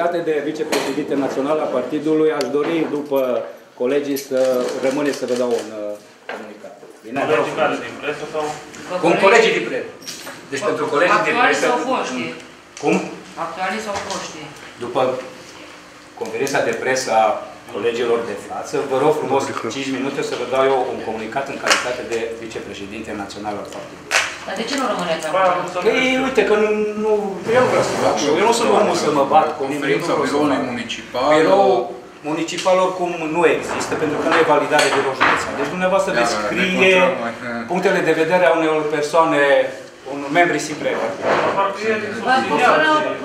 calitate de vicepreședinte național a partidului, aș dori, după colegii, să rămâne să vă dau un comunicat. Colegii care din presă sau? Cum colegii din presă? Deci pentru colegii din presă... Actualii sau foștii? Cum? Actualii sau foștii? După conferința de presă a colegilor de față, vă rog frumos 5 minute să vă dau eu un comunicat în calitate de vicepreședinte național al partidului. Dar de ce nu rămâneți acolo? Ei, uite că nu... Eu vreau să fac. Eu nu sunt omul să mă bat cu conferința zonei municipale. Municipal oricum nu există, pentru că nu e validare de județean. Deci dumneavoastră veți scrie punctele de vedere a unor persoane, unor membri simple.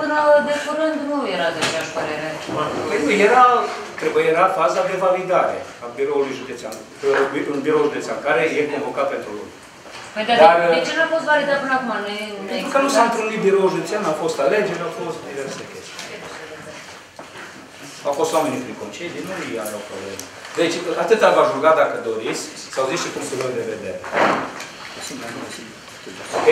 Până de curând nu era de aceeași părere. Era faza de validare a biroului județean, un birou județean care e convocat pentru luni. Dar de ce nu a fost validat până acum? Pentru că nu s-a întrunit biroul județean, a fost alegeri, a fost diverse chestii. Au fost oamenii prin concedii, nu îi are o problemă. Deci, atât v-aș ruga dacă doriți, sau zici și punctul lor de vedere. Ok?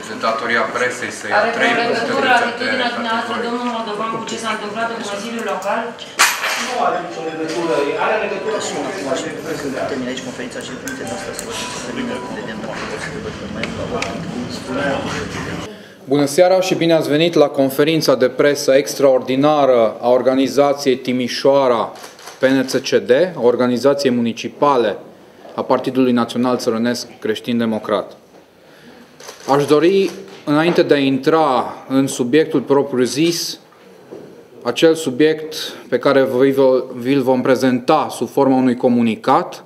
Este datoria presei să ia 3 legătură atitudinea dumneavoastră, domnul Moldovan, cu ce s-a întâmplat în Consiliul Local? Nu are nicio legătură. Are legătură cu aici conferința și puncte de asta să vedem. Bună seara și bine ați venit la conferința de presă extraordinară a organizației Timișoara PNÇCD, a organizației municipale a Partidului Național Țărănesc Creștin-Democrat. Aș dori, înainte de a intra în subiectul propriu-zis, acel subiect pe care vi-l vom prezenta sub forma unui comunicat,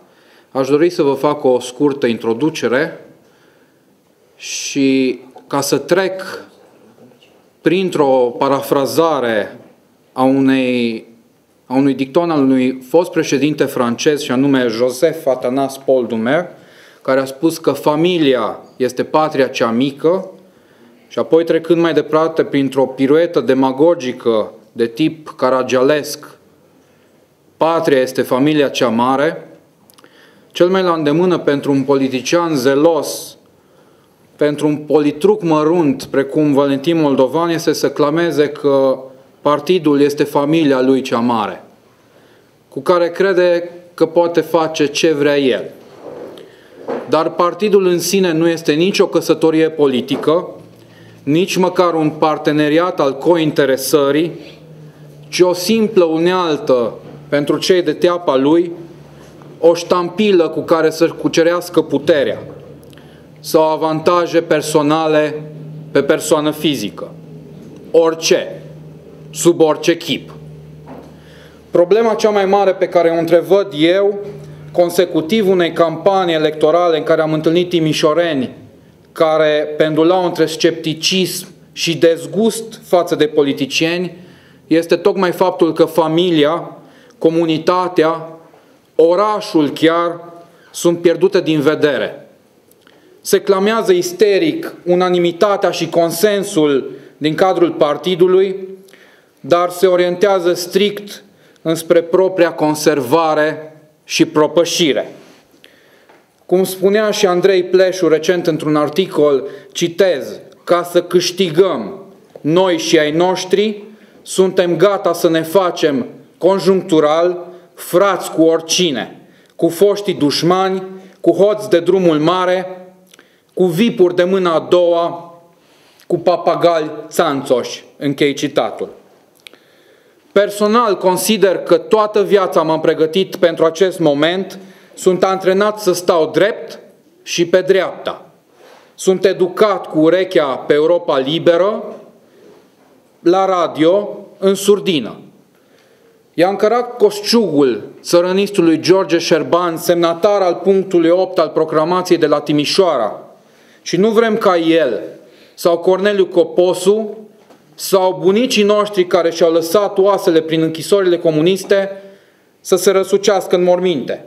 aș dori să vă fac o scurtă introducere și ca să trec printr-o parafrazare a unui dicton al unui fost președinte francez, și anume Joseph Atanas Paul Dumer, care a spus că familia este patria cea mică, și apoi trecând mai departe printr-o piruetă demagogică de tip caragialesc, patria este familia cea mare, cel mai la îndemână pentru un politician zelos, pentru un politruc mărunt precum Valentin Moldovan, este să clameze că partidul este familia lui cea mare, cu care crede că poate face ce vrea el. Dar partidul în sine nu este nici o căsătorie politică, nici măcar un parteneriat al cointeresării, ci o simplă unealtă pentru cei de teapa lui, o ștampilă cu care să cucerească puterea sau avantaje personale pe persoană fizică, orice, sub orice chip. Problema cea mai mare pe care o întrevăd eu, consecutiv unei campanii electorale în care am întâlnit timișoreni care pendulau între scepticism și dezgust față de politicieni, este tocmai faptul că familia, comunitatea, orașul chiar, sunt pierdute din vedere. Se clamează isteric unanimitatea și consensul din cadrul partidului, dar se orientează strict înspre propria conservare și propășire. Cum spunea și Andrei Pleșu recent într-un articol, citez, ca să câștigăm noi și ai noștri, suntem gata să ne facem conjunctural frați cu oricine, cu foștii dușmani, cu hoți de drumul mare, cu vipuri de mâna a doua, cu papagali țanțoși, închei citatul. Personal consider că toată viața m-am pregătit pentru acest moment, sunt antrenat să stau drept și pe dreapta. Sunt educat cu urechea pe Europa Liberă, la radio, în surdină. I-a încărat coșciugul țărănistului George Șerban, semnatar al punctului 8 al proclamației de la Timișoara, și nu vrem ca el, sau Corneliu Coposu, sau bunicii noștri care și-au lăsat oasele prin închisorile comuniste să se răsucească în morminte.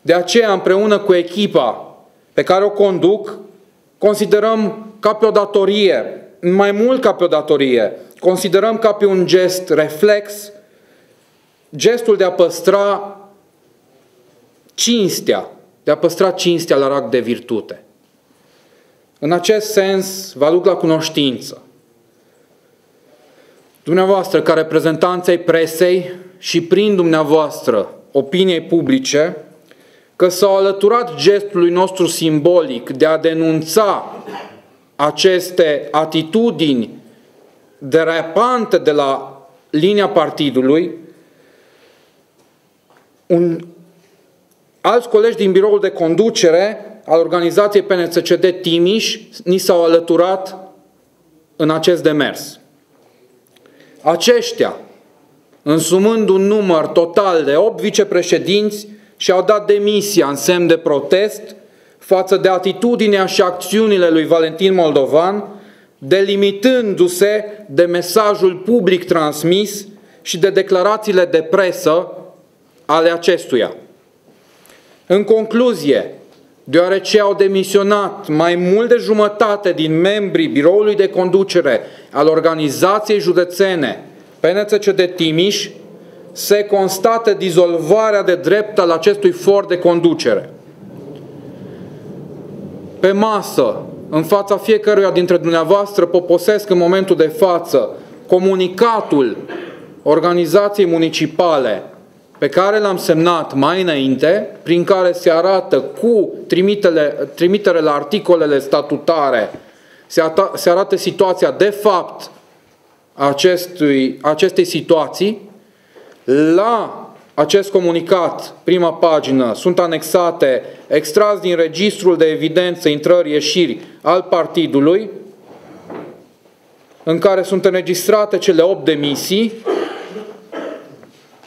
De aceea, împreună cu echipa pe care o conduc, considerăm ca pe o datorie, mai mult ca pe o datorie, considerăm ca pe un gest reflex, gestul de a păstra cinstea, la rang de virtute. În acest sens, vă aduc la cunoștință Dumneavoastră, ca reprezentanței presei și prin dumneavoastră opiniei publice, că s-au alăturat gestului nostru simbolic de a denunța aceste atitudini derapante de la linia partidului. Alți colegi din biroul de conducere al organizației PNÇCD Timiș ni s-au alăturat în acest demers. Aceștia, însumând un număr total de 8 vicepreședinți, și-au dat demisia în semn de protest față de atitudinea și acțiunile lui Valentin Moldovan, delimitându-se de mesajul public transmis și de declarațiile de presă ale acestuia. În concluzie, deoarece au demisionat mai mult de jumătate din membrii biroului de conducere al organizației județene PNÇCD Timiș, se constată dizolvarea de drept al acestui for de conducere. Pe masă, în fața fiecăruia dintre dumneavoastră, poposesc în momentul de față comunicatul organizației municipale pe care l-am semnat mai înainte, prin care se arată cu trimitere la articolele statutare, se arată situația de fapt acestei situații. La acest comunicat, prima pagină, sunt anexate extras din registrul de evidență intrări-ieșiri al partidului, în care sunt înregistrate cele 8 demisii,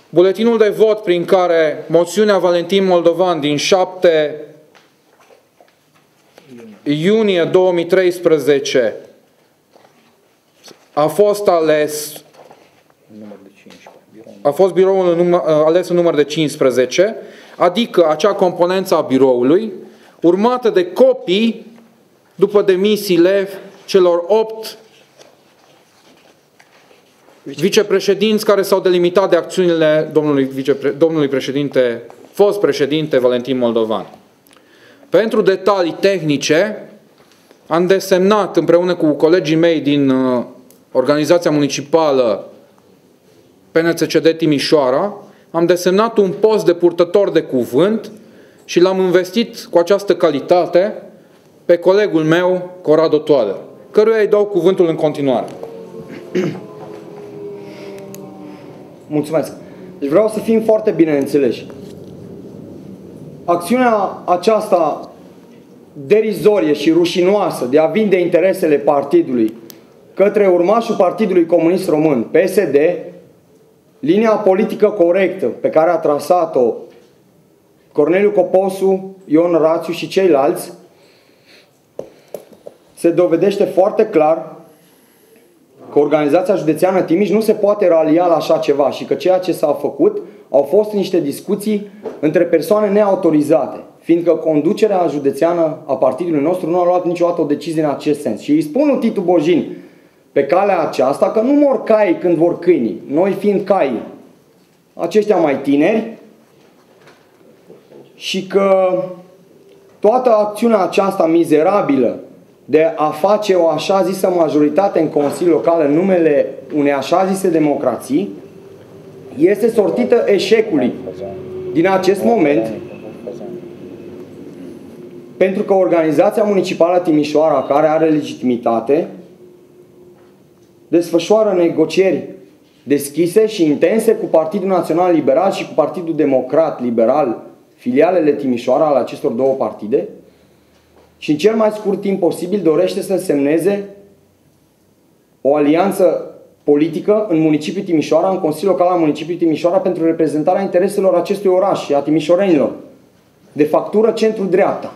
buletinul de vot prin care moțiunea Valentin Moldovan din 7 iunie 2013 a fost ales biroul ales în număr de 15, adică acea componență a biroului, urmată de copii după demisiile celor 8 vicepreședinți care s-au delimitat de acțiunile fost președinte Valentin Moldovan. Pentru detalii tehnice, am desemnat împreună cu colegii mei din organizația municipală PNÇCD Timișoara, am desemnat un post de purtător de cuvânt și l-am investit cu această calitate pe colegul meu, Corrado Toadă, căruia îi dau cuvântul în continuare. Mulțumesc! Deci vreau să fim foarte bine înțeleși. Acțiunea aceasta derizorie și rușinoasă de a vinde interesele partidului către urmașul Partidului Comunist Român, PSD, linia politică corectă pe care a trasat-o Corneliu Coposu, Ion Rațiu și ceilalți se dovedește foarte clar că organizația județeană Timiș nu se poate ralia la așa ceva și că ceea ce s-a făcut au fost niște discuții între persoane neautorizate, fiindcă conducerea județeană a partidului nostru nu a luat niciodată o decizie în acest sens. Și îi spun lui Titu Bojin pe calea aceasta că nu mor caii când vor câinii, noi fiind caii, aceștia mai tineri, și că toată acțiunea aceasta mizerabilă de a face o așa zisă majoritate în Consiliul Local în numele unei așa zise democrații este sortită eșecului din acest moment, pentru că organizația municipală Timișoara, care are legitimitate, desfășoară negocieri deschise și intense cu Partidul Național Liberal și cu Partidul Democrat Liberal, filialele Timișoara ale acestor două partide, și în cel mai scurt timp posibil dorește să semneze o alianță politică în municipiul Timișoara, în Consiliul Local al municipiului Timișoara, pentru reprezentarea intereselor acestui oraș și a timișorenilor, de factură centru-dreapta.